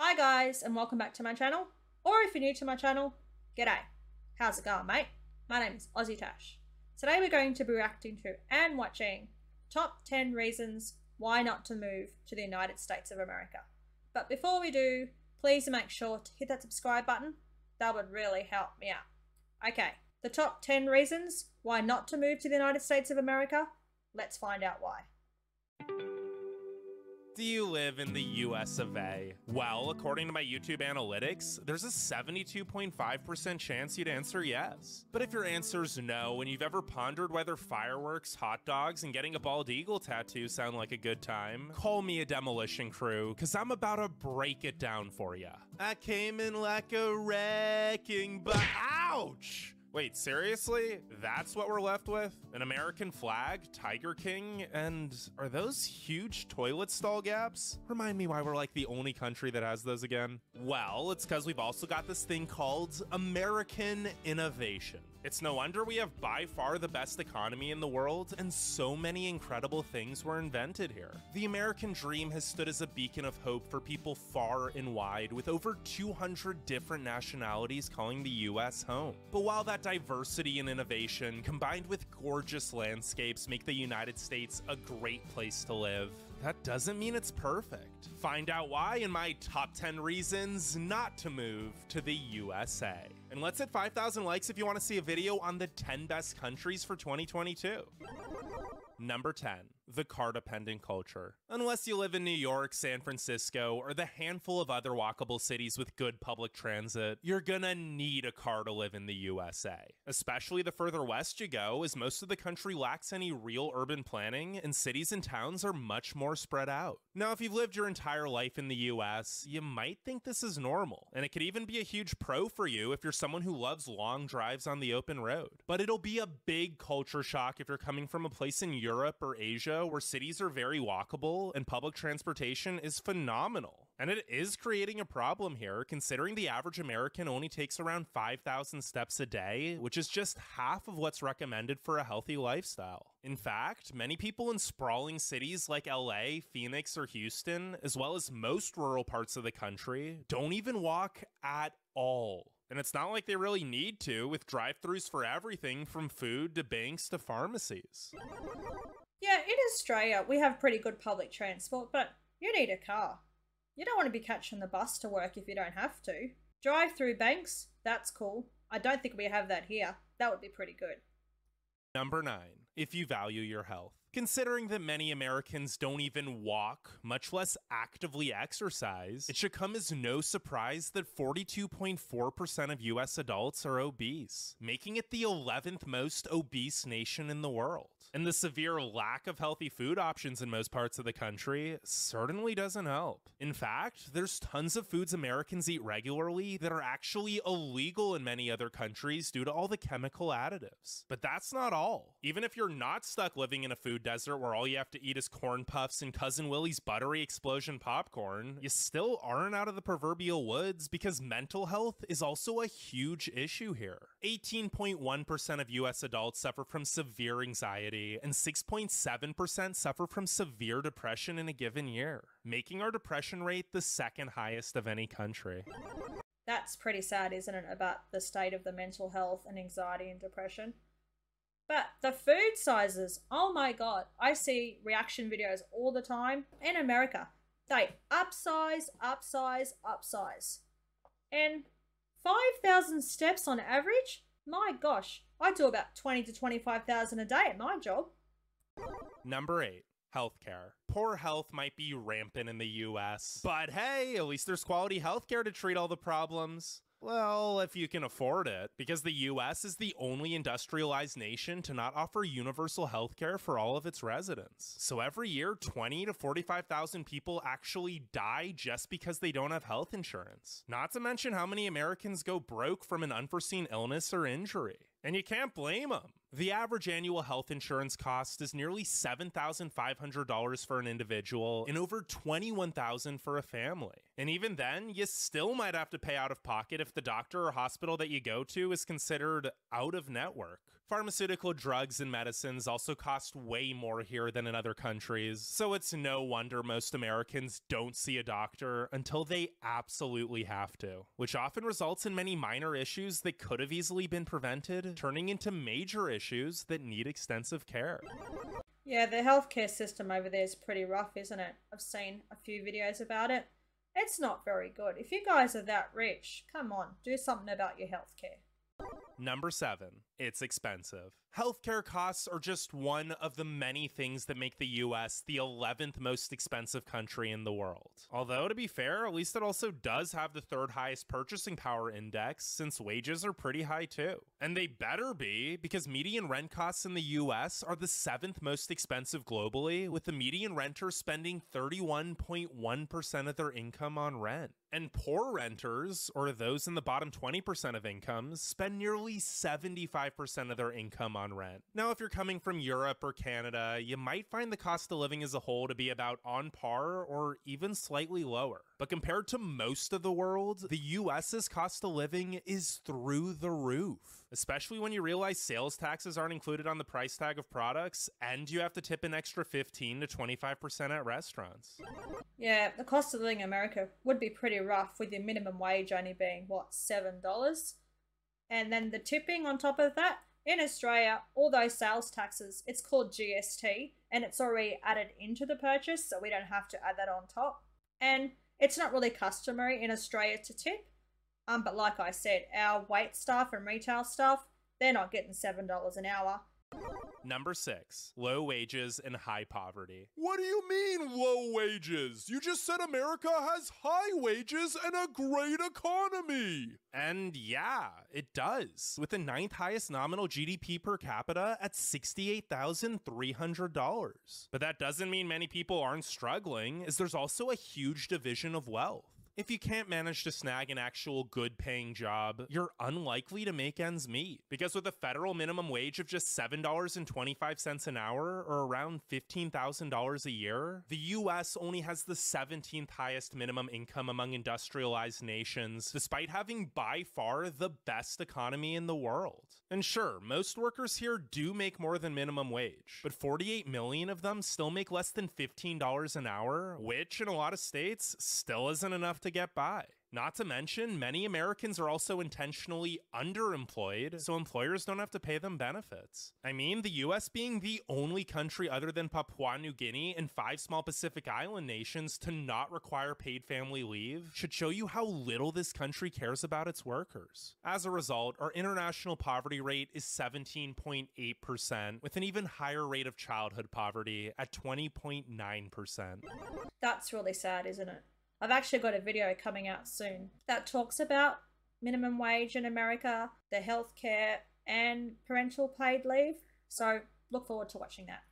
Hi guys, and welcome back to my channel, or if you're new to my channel, g'day. How's it going, mate? My name is Aussie Tash. Today we're going to be reacting to and watching Top 10 Reasons Why Not to Move to the United States of America. But before we do, please make sure to hit that subscribe button. That would really help me out. Okay, the top 10 reasons why not to move to the United States of America. Let's find out why. Do you live in the US of A? Well, according to my YouTube analytics, there's a 72.5% chance you'd answer yes. But if your answer's no, and you've ever pondered whether fireworks, hot dogs, and getting a bald eagle tattoo sound like a good time, call me a demolition crew, cause I'm about to break it down for ya. I came in like a wrecking ball. Ouch! Wait, seriously? That's what we're left with? An American flag, Tiger King, and are those huge toilet stall gaps? Remind me why we're like the only country that has those again. Well, it's because we've also got this thing called American innovation. It's no wonder we have by far the best economy in the world, and so many incredible things were invented here. The American dream has stood as a beacon of hope for people far and wide, with over 200 different nationalities calling the US home. But while that diversity and innovation, combined with gorgeous landscapes, make the United States a great place to live, that doesn't mean it's perfect. Find out why in my top 10 reasons not to move to the USA. And let's hit 5,000 likes if you want to see a video on the 10 best countries for 2022. Number 10, the car-dependent culture. Unless you live in New York, San Francisco, or the handful of other walkable cities with good public transit, you're gonna need a car to live in the USA. Especially the further west you go, as most of the country lacks any real urban planning, and cities and towns are much more spread out. Now, if you've lived your entire life in the US, you might think this is normal, and it could even be a huge pro for you if you're someone who loves long drives on the open road. But it'll be a big culture shock if you're coming from a place in Europe or Asia where cities are very walkable and public transportation is phenomenal. And it is creating a problem here, considering the average American only takes around 5,000 steps a day, which is just half of what's recommended for a healthy lifestyle. In fact, many people in sprawling cities like LA, Phoenix, or Houston, as well as most rural parts of the country, don't even walk at all. And it's not like they really need to, with drive-thrus for everything from food to banks to pharmacies. Yeah, in Australia, we have pretty good public transport, but you need a car. You don't want to be catching the bus to work if you don't have to. Drive-through banks, that's cool. I don't think we have that here. That would be pretty good. Number 9, if you value your health. Considering that many Americans don't even walk, much less actively exercise, it should come as no surprise that 42.4% of US adults are obese, making it the 11th most obese nation in the world. And the severe lack of healthy food options in most parts of the country certainly doesn't help. In fact, there's tons of foods Americans eat regularly that are actually illegal in many other countries due to all the chemical additives. But that's not all. Even if you're not stuck living in a food desert where all you have to eat is corn puffs and Cousin Willie's buttery explosion popcorn, you still aren't out of the proverbial woods because mental health is also a huge issue here. 18.1% of US adults suffer from severe anxiety, and 6.7% suffer from severe depression in a given year, making our depression rate the second highest of any country. That's pretty sad, isn't it, about the state of the mental health and anxiety and depression? But the food sizes, oh my god, I see reaction videos all the time in America. They upsize, upsize, upsize. And 5,000 steps on average? My gosh, I do about 20 to 25,000 a day at my job. Number 8, healthcare. Poor health might be rampant in the US, but hey, at least there's quality healthcare to treat all the problems. Well, if you can afford it, because the US is the only industrialized nation to not offer universal healthcare for all of its residents. So every year, 20 to 45,000 people actually die just because they don't have health insurance. Not to mention how many Americans go broke from an unforeseen illness or injury. And you can't blame them. The average annual health insurance cost is nearly $7,500 for an individual and over $21,000 for a family. And even then, you still might have to pay out of pocket if the doctor or hospital that you go to is considered out of network. Pharmaceutical drugs and medicines also cost way more here than in other countries, so it's no wonder most Americans don't see a doctor until they absolutely have to, which often results in many minor issues that could have easily been prevented, turning into major issues that need extensive care. Yeah, the healthcare system over there is pretty rough, isn't it? I've seen a few videos about it. It's not very good. If you guys are that rich, come on, do something about your healthcare. Number 7. It's expensive. Healthcare costs are just one of the many things that make the US the 11th most expensive country in the world. Although, to be fair, at least it also does have the 3rd highest purchasing power index, since wages are pretty high too. And they better be, because median rent costs in the US are the 7th most expensive globally, with the median renter spending 31.1% of their income on rent. And poor renters, or those in the bottom 20% of incomes, spend nearly 75% of their income on rent. Now, if you're coming from Europe or Canada, you might find the cost of living as a whole to be about on par or even slightly lower. But compared to most of the world, the US's cost of living is through the roof, especially when you realize sales taxes aren't included on the price tag of products, and you have to tip an extra 15 to 25% at restaurants. Yeah, the cost of living in America would be pretty rough, with your minimum wage only being, what, $7? And then the tipping on top of that. In Australia, all those sales taxes, it's called GST, and it's already added into the purchase, so we don't have to add that on top. And it's not really customary in Australia to tip, but like I said, our wait staff and retail staff, they're not getting $7 an hour. Number 6. Low wages and high poverty. What do you mean low wages? You just said America has high wages and a great economy. And yeah, it does, with the 9th highest nominal GDP per capita at $68,300. But that doesn't mean many people aren't struggling, as there's also a huge division of wealth. If you can't manage to snag an actual good-paying job, you're unlikely to make ends meet, because with a federal minimum wage of just $7.25 an hour, or around $15,000 a year, the US only has the 17th highest minimum income among industrialized nations, despite having by far the best economy in the world. And sure, most workers here do make more than minimum wage, but 48 million of them still make less than $15 an hour, which in a lot of states still isn't enough to get by. Not to mention, many Americans are also intentionally underemployed, so employers don't have to pay them benefits. I mean, the US being the only country other than Papua New Guinea and 5 small Pacific Island nations to not require paid family leave should show you how little this country cares about its workers. As a result, our international poverty rate is 17.8%, with an even higher rate of childhood poverty at 20.9%. That's really sad, isn't it? I've actually got a video coming out soon that talks about minimum wage in America, the healthcare, and parental paid leave, so look forward to watching that.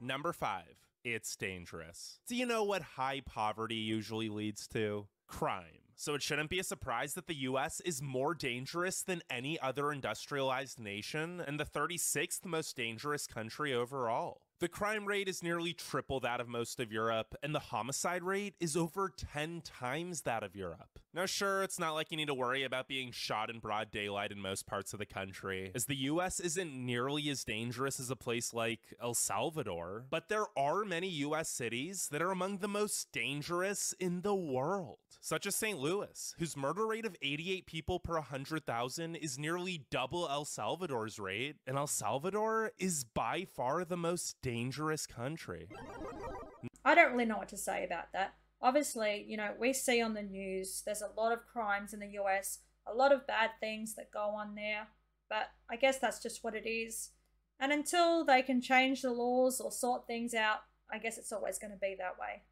Number 5. It's dangerous. Do you know what high poverty usually leads to? Crime. So it shouldn't be a surprise that the US is more dangerous than any other industrialized nation, and the 36th most dangerous country overall. The crime rate is nearly triple that of most of Europe, and the homicide rate is over 10 times that of Europe. Now sure, it's not like you need to worry about being shot in broad daylight in most parts of the country, as the US isn't nearly as dangerous as a place like El Salvador, but there are many US cities that are among the most dangerous in the world, such as St. Louis, whose murder rate of 88 people per 100,000 is nearly double El Salvador's rate, and El Salvador is by far the most dangerous country. I don't really know what to say about that. Obviously, you know, we see on the news, there's a lot of crimes in the US, a lot of bad things that go on there, but I guess that's just what it is. And until they can change the laws or sort things out, I guess it's always going to be that way.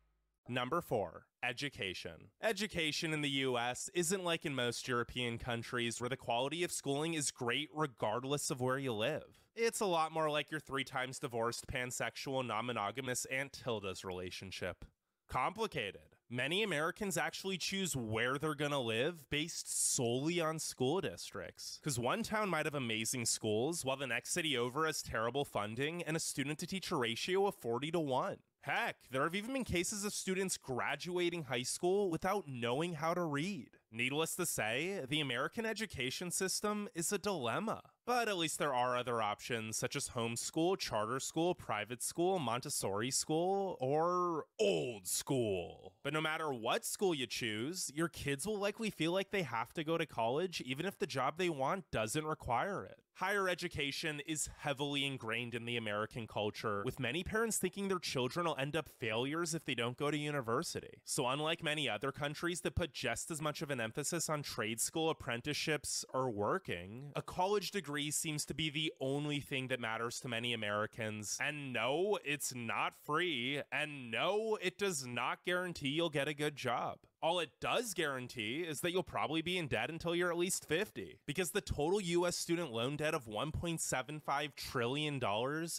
Number 4. Education. Education in the US isn't like in most European countries, where the quality of schooling is great regardless of where you live. It's a lot more like your 3 times divorced, pansexual, non-monogamous Aunt Tilda's relationship. Complicated. Many Americans actually choose where they're gonna live based solely on school districts, because one town might have amazing schools, while the next city over has terrible funding and a student-to-teacher ratio of 40 to 1. Heck, there have even been cases of students graduating high school without knowing how to read. Needless to say, the American education system is a dilemma. But at least there are other options, such as homeschool, charter school, private school, Montessori school, or old school. But no matter what school you choose, your kids will likely feel like they have to go to college, even if the job they want doesn't require it. Higher education is heavily ingrained in the American culture, with many parents thinking their children will end up failures if they don't go to university. So unlike many other countries that put just as much of an emphasis on trade school, apprenticeships, or working, a college degree seems to be the only thing that matters to many Americans. And no, it's not free. And no, it does not guarantee you'll get a good job. All it does guarantee is that you'll probably be in debt until you're at least 50, because the total US student loan debt of $1.75 trillion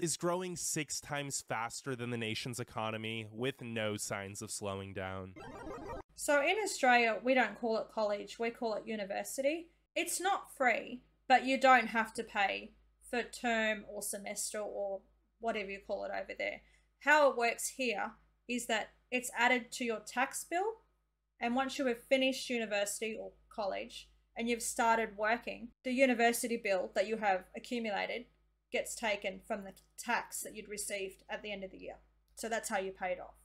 is growing 6 times faster than the nation's economy, with no signs of slowing down. So in Australia, we don't call it college, we call it university. It's not free, but you don't have to pay for term or semester or whatever you call it over there. How it works here is that it's added to your tax bill. And once you have finished university or college and you've started working, the university bill that you have accumulated gets taken from the tax that you'd received at the end of the year. So that's how you pay it off.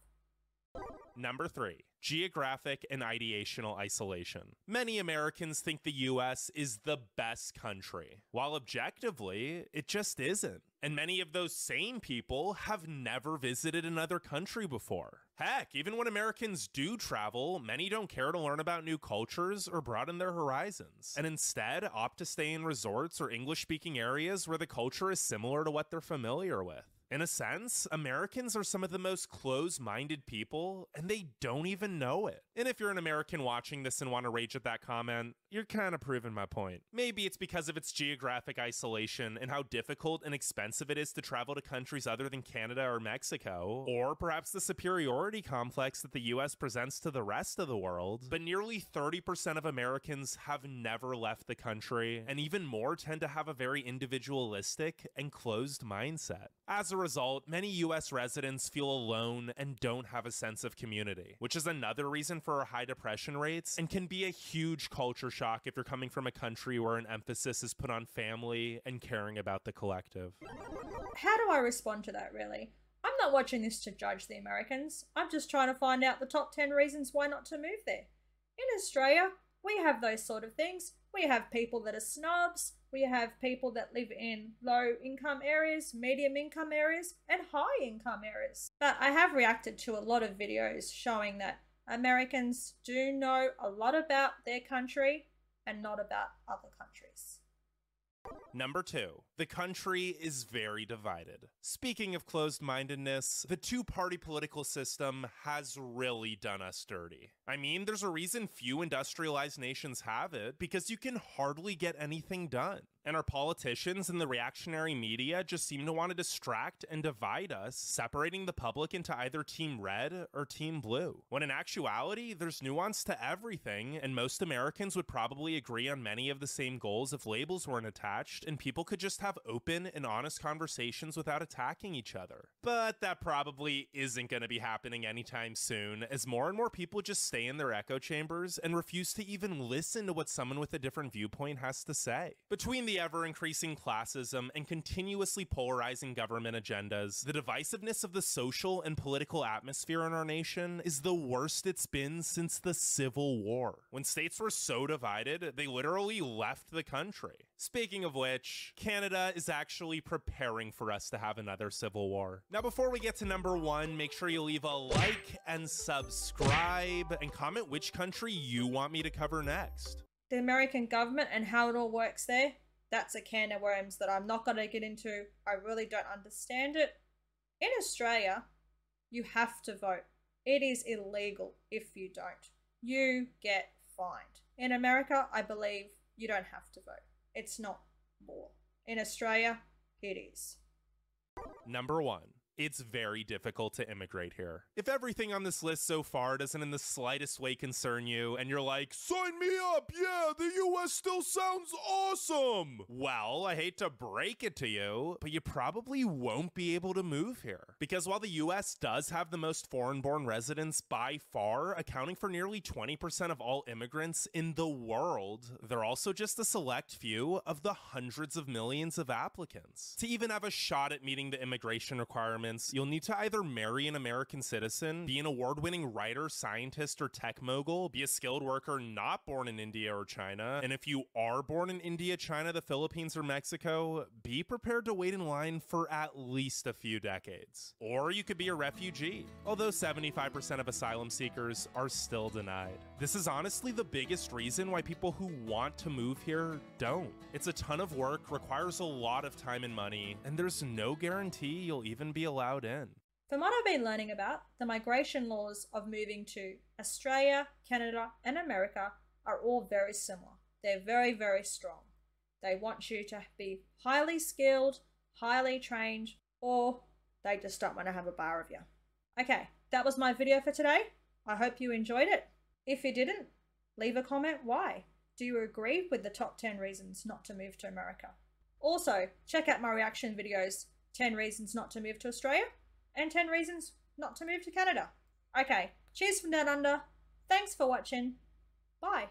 Number 3. Geographic and ideational isolation. Many Americans think the US is the best country, while objectively, it just isn't. And many of those same people have never visited another country before. Heck, even when Americans do travel, many don't care to learn about new cultures or broaden their horizons, and instead opt to stay in resorts or English-speaking areas where the culture is similar to what they're familiar with. In a sense, Americans are some of the most closed-minded people, and they don't even know it. And if you're an American watching this and want to rage at that comment, you're kind of proving my point. Maybe it's because of its geographic isolation and how difficult and expensive it is to travel to countries other than Canada or Mexico, or perhaps the superiority complex that the US presents to the rest of the world. But nearly 30% of Americans have never left the country, and even more tend to have a very individualistic and closed mindset. As a result, many US residents feel alone and don't have a sense of community, which is another reason for our high depression rates and can be a huge culture shock if you're coming from a country where an emphasis is put on family and caring about the collective. How do I respond to that, really? I'm not watching this to judge the Americans. I'm just trying to find out the top 10 reasons why not to move there. In Australia, we have those sort of things. We have people that are snobs. We have people that live in low income areas, medium income areas, and high income areas. But I have reacted to a lot of videos showing that Americans do know a lot about their country and not about other countries. Number 2, the country is very divided. Speaking of closed-mindedness, the two-party political system has really done us dirty. I mean, there's a reason few industrialized nations have it, because you can hardly get anything done. And our politicians and the reactionary media just seem to want to distract and divide us, separating the public into either Team Red or Team Blue. When in actuality, there's nuance to everything, and most Americans would probably agree on many of the same goals if labels weren't attached, and people could just have open and honest conversations without attacking each other. But that probably isn't going to be happening anytime soon, as more and more people just stay in their echo chambers and refuse to even listen to what someone with a different viewpoint has to say. Between the ever-increasing classism and continuously polarizing government agendas, the divisiveness of the social and political atmosphere in our nation is the worst it's been since the Civil War, when states were so divided they literally left the country. Speaking of which, Canada is actually preparing for us to have another Civil War. Now, before we get to number 1, make sure you leave a like and subscribe, and comment which country you want me to cover next. The American government and how it all works there, that's a can of worms that I'm not going to get into. I really don't understand it. In Australia, you have to vote. It is illegal if you don't. You get fined. In America, I believe you don't have to vote. It's not law. In Australia, it is. Number 1. It's very difficult to immigrate here. If everything on this list so far doesn't in the slightest way concern you, and you're like, sign me up, yeah, the US still sounds awesome. Well, I hate to break it to you, but you probably won't be able to move here. Because while the US does have the most foreign-born residents by far, accounting for nearly 20% of all immigrants in the world, they're also just a select few of the hundreds of millions of applicants. To even have a shot at meeting the immigration requirements, you'll need to either marry an American citizen, be an award-winning writer, scientist, or tech mogul, be a skilled worker not born in India or China, and if you are born in India, China, the Philippines, or Mexico, be prepared to wait in line for at least a few decades. Or you could be a refugee, although 75% of asylum seekers are still denied. This is honestly the biggest reason why people who want to move here don't. It's a ton of work, requires a lot of time and money, and there's no guarantee you'll even be allowed in. From what I've been learning about, the migration laws of moving to Australia, Canada, and America are all very similar. They're very, very strong. They want you to be highly skilled, highly trained, or they just don't want to have a bar of you. Okay, that was my video for today. I hope you enjoyed it. If you didn't, leave a comment why. Do you agree with the top 10 reasons not to move to America? Also, check out my reaction videos, 10 reasons not to move to Australia and 10 reasons not to move to Canada. Okay, cheers from down under. Thanks for watching. Bye.